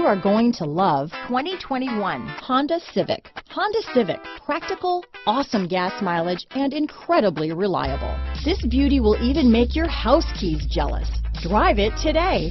You are going to love 2021 Honda Civic. Honda Civic, practical, awesome gas mileage, and incredibly reliable. This beauty will even make your house keys jealous. Drive it today.